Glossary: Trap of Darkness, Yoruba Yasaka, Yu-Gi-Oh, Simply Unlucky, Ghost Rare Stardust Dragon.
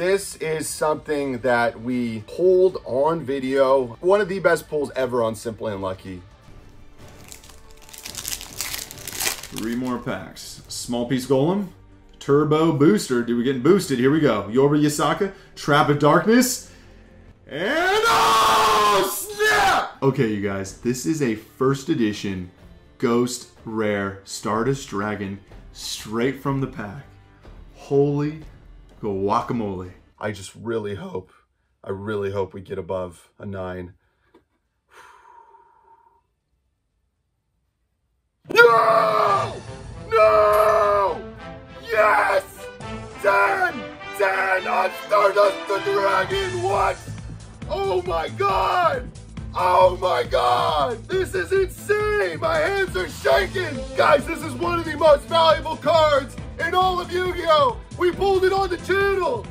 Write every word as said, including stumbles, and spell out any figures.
This is something that we pulled on video. One of the best pulls ever on Simply Unlucky. Three more packs. Small piece golem. Turbo booster. Dude, we're getting boosted. Here we go. Yoruba Yasaka. Trap of Darkness. And oh snap! Okay, you guys. This is a first edition Ghost Rare Stardust Dragon straight from the pack. Holy guacamole. I just really hope, I really hope we get above a nine. No! No! Yes! ten! ten on Stardust the Dragon! What? Oh my god! Oh my god! This is insane! My hands are shaking! Guys, this is one of the most valuable cards in all of Yu-Gi-Oh! We pulled it on the channel!